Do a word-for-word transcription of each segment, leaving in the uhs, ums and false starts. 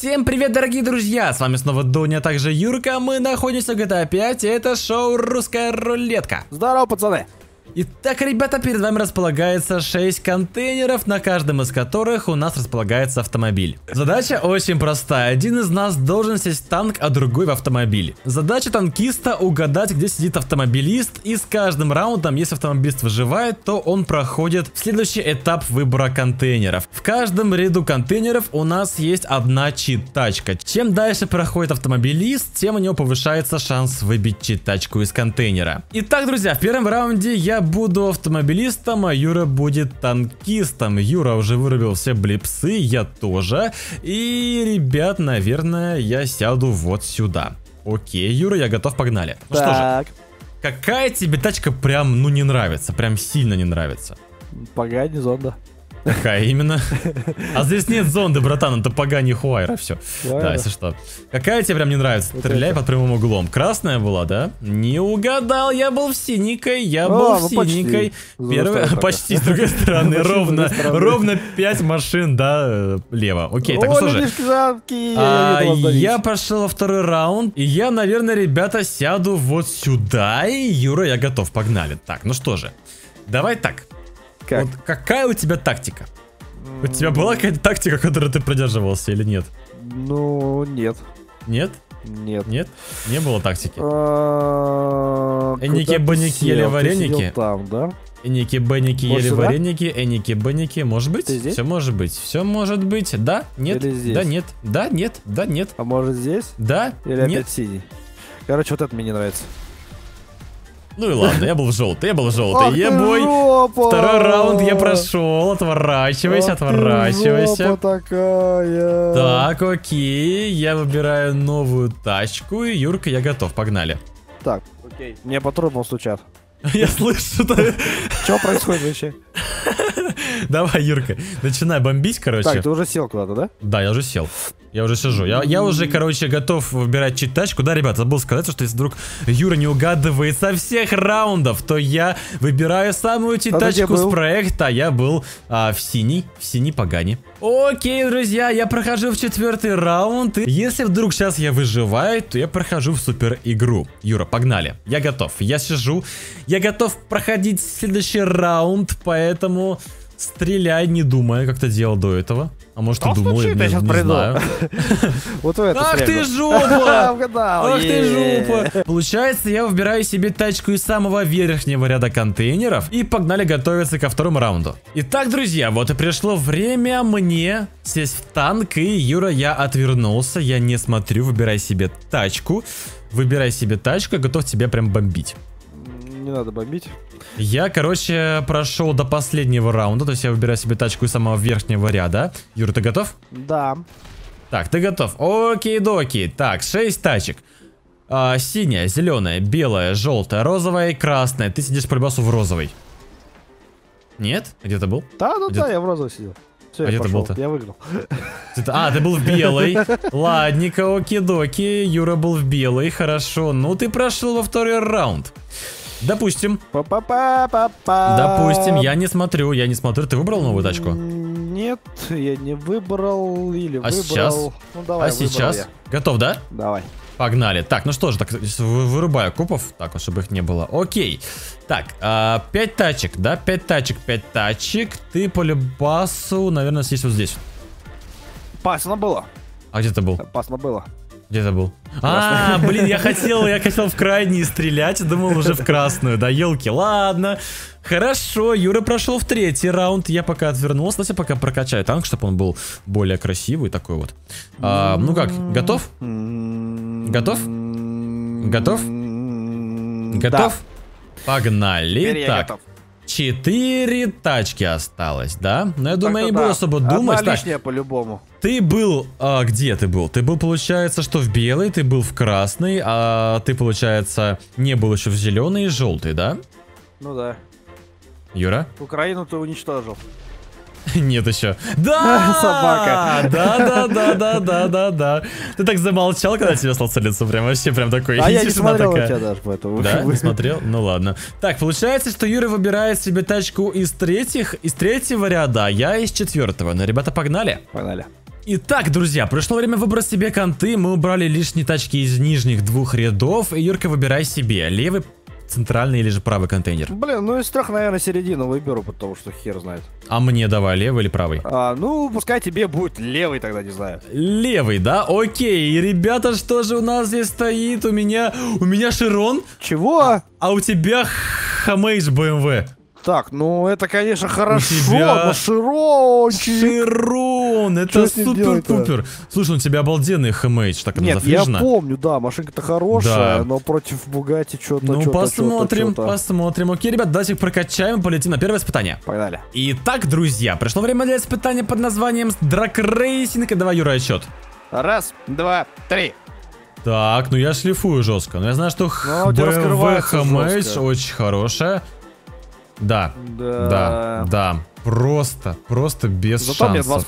Всем привет, дорогие друзья, с вами снова Дуня, а также Юрка, мы находимся в джи ти эй пять, и это шоу «Русская рулетка». Здорово, пацаны! Итак, ребята, перед вами располагается шесть контейнеров, на каждом из которых у нас располагается автомобиль. Задача очень простая. Один из нас должен сесть в танк, а другой в автомобиль. Задача танкиста угадать, где сидит автомобилист, и с каждым раундом, если автомобилист выживает, то он проходит в следующий этап выбора контейнеров. В каждом ряду контейнеров у нас есть одна чит-тачка. Чем дальше проходит автомобилист, тем у него повышается шанс выбить чит-тачку из контейнера. Итак, друзья, в первом раунде я буду автомобилистом, а Юра будет танкистом. Юра уже вырубил все блипсы, я тоже. И, ребят, наверное, я сяду вот сюда. Окей, Юра, я готов, погнали. Ну что же, какая тебе тачка прям, ну, не нравится? Прям сильно не нравится? Погани зонда. Какая именно? А здесь нет зонды, братан, это погани хуайра, все. Да, если что. Какая тебе прям не нравится? Стреляй под прямым углом. Красная была, да? Не угадал, я был в синенькой, я был в синенькой. Почти, с другой стороны, ровно ровно пять машин, да, лево. Окей, так что же. Я пошел во второй раунд, и я, наверное, ребята, сяду вот сюда, и Юра, я готов, погнали. Так, ну что же, давай так. Как? Вот какая у тебя тактика? Mm-hmm. У тебя была какая-то тактика, которую ты придерживался или нет? Ну, нет. Нет? Нет. Нет? Не было тактики? Эники-беники ели вареники? Там, да? Эники-беники ели вареники, эники-беники, может быть? Все может быть, все может быть, да? Нет? Да, нет, да, нет, да, нет. А может здесь? Да, или нет. Опять синий? Короче, вот это мне не нравится. Ну и ладно, я был в желтый, я был в желтый. Ебой, второй раунд я прошел, отворачивайся, отворачивайся. Так, окей, я выбираю новую тачку, и Юрка, я готов, погнали. Так, окей, мне по трубам стучат. Я слышу, что происходит вообще? Давай, Юрка, начинай бомбить, короче. Так, ты уже сел куда-то, да? Да, я уже сел. Я уже сижу. Я, я уже, короче, готов выбирать чит-тачку. Да, ребят, забыл сказать, что если вдруг Юра не угадывает со всех раундов, то я выбираю самую чит-тачку с проекта. Я был а, в синий, в синий погане. Окей, друзья, я прохожу в четвертый раунд. И если вдруг сейчас я выживаю, то я прохожу в супер игру. Юра, погнали. Я готов. Я сижу. Я готов проходить следующий раунд, поэтому... Стреляй, не думая, как ты делал до этого. А может, ты думал, я не знаю. Ах ты жопа! Ах ты жопа! Получается, я выбираю себе тачку из самого верхнего ряда контейнеров. И погнали готовиться ко второму раунду. Итак, друзья, вот и пришло время мне сесть в танк. И, Юра, я отвернулся, я не смотрю. Выбирай себе тачку. Выбирай себе тачку, я готов тебя прям бомбить. Не надо бомбить. Я, короче, прошел до последнего раунда, то есть я выбираю себе тачку из самого верхнего ряда. Юра, ты готов? Да. Так, ты готов. Окей-доки. Так, шесть тачек. А, синяя, зеленая, белая, желтая, розовая и красная. Ты сидишь по любасу в розовой. Нет? Где ты был? Да, ну да, я в розовой сидел. Все, а я где пошел, ты был-то? Я выиграл. А, ты был в белой. Ладненько, окей-доки. Юра был в белой, хорошо. Ну, ты прошел во второй раунд. Допустим. Допустим, я не смотрю, я не смотрю. Ты выбрал новую тачку? Нет, я не выбрал или а выбрал. Сейчас? Ну, давай, а сейчас? Я. Готов, да? Давай. Погнали. Так, ну что же, так вырубаю копов, так, чтобы их не было. Окей. Так, а, пять тачек, да? Пять тачек, пять тачек. Ты по любасу, наверное, сесть вот здесь. Пасно было. А где ты был? Пасно было. Где это был? А, блин, я хотел, я хотел в крайние стрелять, думал уже в красную, да, елки, ладно. Хорошо, Юра прошел в третий раунд, я пока отвернулся, давайте пока прокачаю танк, чтобы он был более красивый такой вот. А, ну как, готов? Готов? Готов? Готов? Да. Погнали, так. Четыре тачки осталось, да? Но я так думаю, я не да. буду особо Одна думать. Лишняя, так, по-любому. Ты был... А, где ты был? Ты был, получается, что в белый, ты был в красный, а ты, получается, не был еще в зеленый и желтый, да? Ну да. Юра? Украину ты уничтожил. Нет еще. Да! Собака. Да, да, да, да, да, да, да. Ты так замолчал, когда тебе остался лицо. Прям вообще прям такой. А я не смотрел тебя даже, поэтому. Да, не смотрел? Ну ладно. Так, получается, что Юра выбирает себе тачку из третьих, из третьего ряда, я из четвертого. Ну, ребята, погнали. Погнали. Итак, друзья, пришло время выбрать себе конты. Мы убрали лишние тачки из нижних двух рядов. И, Юрка, выбирай себе левый, центральный или же правый контейнер. Блин, ну из трех, наверное, середину выберу, потому что хер знает. А мне давай левый или правый? А, ну, пускай тебе будет левый тогда, не знаю. Левый, да? Окей, и, ребята, что же у нас здесь стоит? У меня... У меня Широн. Чего? А, а у тебя Хамейш бэ эм вэ. Так, ну это, конечно, хорошо, тебя... но Ширончик. Широн, это супер-пупер. Слушай, у тебя обалденный Хамейш, так она зафижена. Я помню, да, машинка-то хорошая, да, но против Bugatti что-то, ну, что-то, посмотрим, что-то. посмотрим. Окей, ребят, давайте их прокачаем, полетим на первое испытание. Погнали. Итак, друзья, пришло время для испытания под названием Дракрейсинг. И давай, Юра, счет. Раз, два, три. Так, ну я шлифую жестко. Но я знаю, что бэ эм вэ Хамейш очень хорошая. Да, да, да, да, просто, просто без Зато шансов. Зато у меня два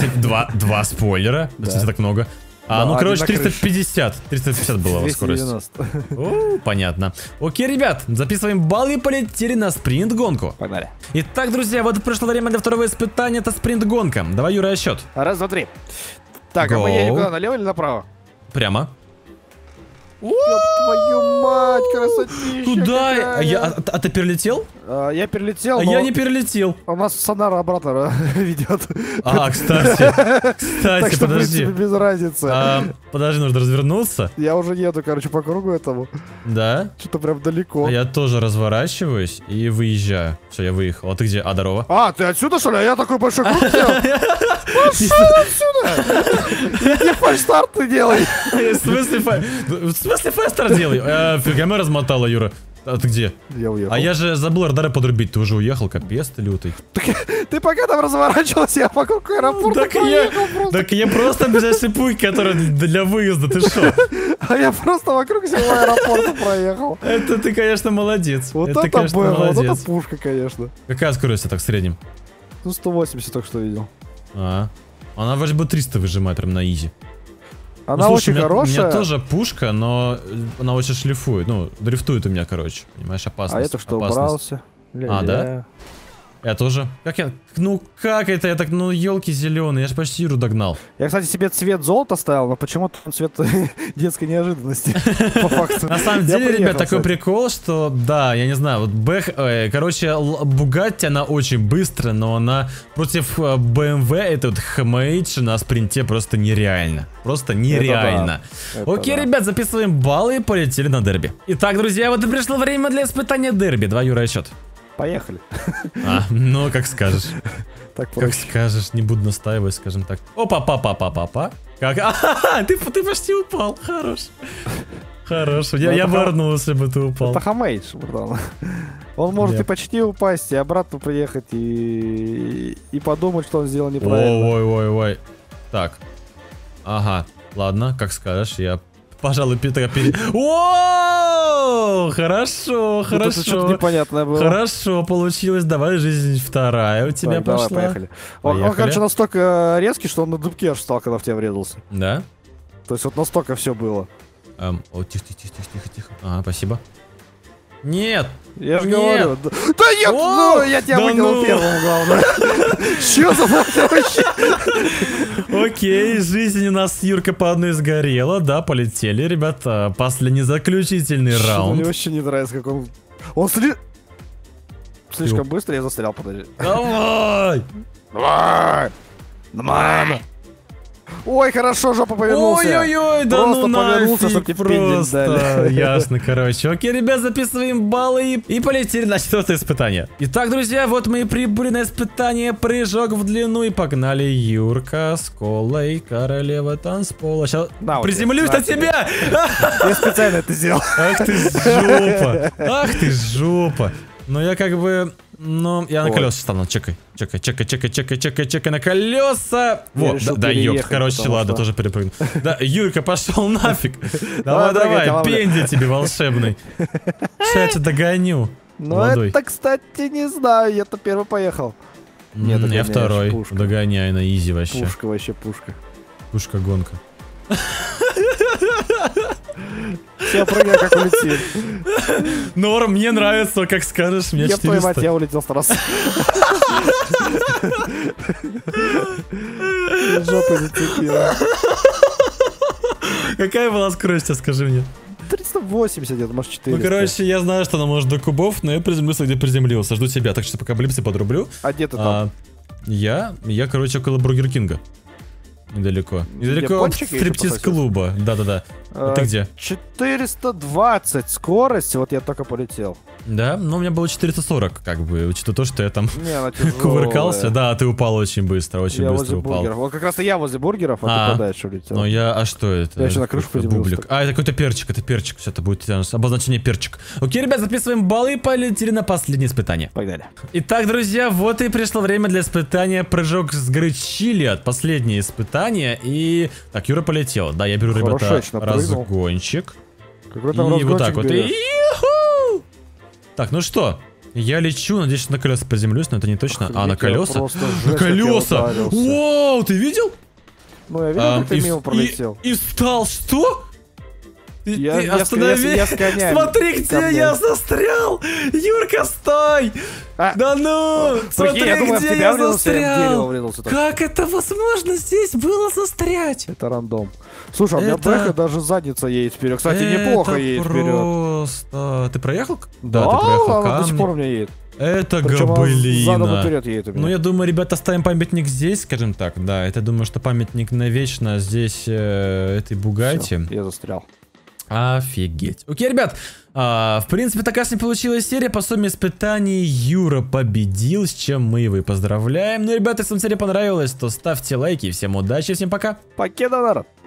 спойлера. Два, два спойлера? Если так много. А, ну, короче, триста пятьдесят, триста пятьдесят была во скорость. О, понятно. Окей, ребят, записываем баллы и полетели на спринт-гонку. Погнали. Итак, друзья, вот пришло время для второго испытания, это спринт-гонка. Давай, Юра, счет. Раз, два, три. Так, а мы едем куда, налево или направо? Прямо. Ёб твою мать, красотища. Туда, а, я, а, а ты перелетел? А, я перелетел, а я не перелетел. У нас сонар обратно ведет. А, кстати, кстати, что, подожди. Принципе, без разницы. А, подожди, нужно развернуться. Я уже еду, короче, по кругу этому. Да? Что-то прям далеко. Я тоже разворачиваюсь и выезжаю. Все, я выехал. А ты где? А, здорово. А, ты отсюда, что ли? А я такой большой круг сделал. Пошел отсюда. Иди фальстарт ты делай. В смысле фальстарт? В смысле фестер делай? Э, фига, мы размотала, Юра. А ты где? Я уехал. А я же забыл радары подрубить, ты уже уехал, капец ты лютый. Ты пока там разворачивался, я вокруг аэропорта поехал просто. Так я просто без шипуй, который для выезда, ты что? А я просто вокруг всего аэропорта проехал. Это ты, конечно, молодец. Вот это было, вот это пушка, конечно. Какая скорость так в среднем? Ну, сто восемьдесят только что видел. А, она вроде бы триста выжимает прям на изи. Она, ну, слушай, очень у меня, хорошая. У меня тоже пушка, но она очень шлифует. Ну, дрифтует у меня, короче. Понимаешь, опасность. А это что, убрался? А, да? Я тоже. Как я? Ну, как это? Я так, ну, елки зеленые. Я же почти Юру догнал. Я, кстати, себе цвет золота ставил, но почему-то цвет детской неожиданности. По факту. На самом деле, ребят, такой прикол, что, да, я не знаю, вот Бэх, короче, Bugatti, она очень быстро, но она против бэ эм вэ, это вот Хамейш на спринте просто нереально. Просто нереально. Окей, ребят, записываем баллы и полетели на дерби. Итак, друзья, вот и пришло время для испытания дерби. Два, Юра, счет. Поехали. А, ну, как скажешь. Так как скажешь, не буду настаивать, скажем так. Опа, папа, папа, папа. Как? А-ха-ха, ты, ты почти упал. Хорош. Хорош. Я, я борнулся, если бы ты упал. Это Хамейш, братан. Он может Нет. и почти упасть, и обратно приехать, и, и подумать, что он сделал неправильно. Ой-ой-ой-ой. Так. Ага. Ладно, как скажешь, я... Пожалуй, Питера пере... О, хорошо, хорошо. Что-то непонятное было. Хорошо получилось. Давай, жизнь вторая у тебя пошла. Давай, поехали. Он, короче, настолько резкий, что он на дубке аж встал, когда в тебя врезался. Да? То есть вот настолько все было. О, тихо, тихо, тихо, тихо, тихо. Ага, спасибо. Нет! Я же говорю. Да я, ну, я тебя выкинул первым, главное. Чё за вообще? Окей, жизнь у нас, Юрка, по одной сгорела. Да, полетели, ребята. Последний заключительный раунд. Мне вообще не нравится, как он... Он слишком быстро, я застрял, подожди. Давай! Давай! Давай! Ой, хорошо, жопа повернулся. Ой-ой-ой, да просто ну нафиг, чтобы просто. Ясно, короче. Окей, ребят, записываем баллы и, и полетели на четвертое испытание. Итак, друзья, вот мы и прибыли на испытание прыжок в длину. И погнали, Юрка, с колой, королева танцпола. Сейчас да, приземлюсь на тебя. Я специально это сделал. Ах ты жопа, ах ты жопа. Но я как бы... Ну, я на колеса стану, чекай, чекай, чекай, чекай, чекай, чекай, чекай, на колеса. Вот, да, ёпт, короче, ладно, тоже перепрыгнул. Да, Юрка, пошел нафиг. Давай, давай, пенди тебе волшебный. Сейчас я тебя догоню. Ну, это, кстати, не знаю, я-то первый поехал. Нет, я второй, догоняю на изи вообще. Пушка вообще, пушка. Пушка-гонка. Я прыгаю, как улетит. Норм, мне нравится, как скажешь, мне четыреста. Я твою мать, я улетел сразу. Жопа зацепила. Какая была скорость, скажи мне? триста восемьдесят, где-то, может, четыреста. Ну, короче, я знаю, что она может до кубов, но я приземлился, где приземлился. Жду тебя, так что пока блипсы подрублю. А где ты там? Я, я, короче, около Бургер Кинга. Недалеко. Недалеко от стриптиз-клуба. Да-да-да. А ты где? четыреста двадцать скорость, вот я только полетел. Да? Ну, у меня было четыреста сорок, как бы, учитывая то, что я там не, кувыркался. Да, ты упал очень быстро, очень я быстро упал. Бургеров. Вот как раз и я возле бургеров, а, а ты подальше улетел. Ну, я... А что это? Я еще на крышку бублик. А, это какой-то перчик, это перчик. Все, это будет обозначение перчик. Окей, ребят, записываем баллы и полетели на последнее испытание. Погнали. Итак, друзья, вот и пришло время для испытания прыжок с горы чили. От последнее испытание. И... Так, Юра полетел. Да, я беру, ребята, разгончик. Какой там разгончик? И вот так вот. Так, ну что, я лечу, надеюсь, что на колеса приземлюсь, но это не точно. Охренеть, а, на колеса? На колеса! Вау, ты видел? Ну, я видел, а, как ты мимо пролетел. И, и встал, что? Ты, я, ты я останови! Я, я смотри, где я застрял! Юрка, стой! А, да ну! А, смотри, я думаю, где я застрял! Влинулся, как это возможно здесь было застрять? Это рандом. Слушай, а у меня это... бэха даже задница едет вперед. Кстати, это неплохо едет вперед. Просто... Ты проехал? Да, да ты проехал. Она до сих пор у меня едет. Это габелина. Ну, я думаю, ребята, ставим памятник здесь, скажем так. Да, это, думаю, что памятник навечно здесь, э, этой Бугатти. Я застрял. Офигеть. Окей, ребят, а, в принципе, такая с ней получилась серия. По сумме испытаний Юра победил, с чем мы его и поздравляем. Ну, ребята, если вам серия понравилась, то ставьте лайки. Всем удачи, всем пока. Пока, народ.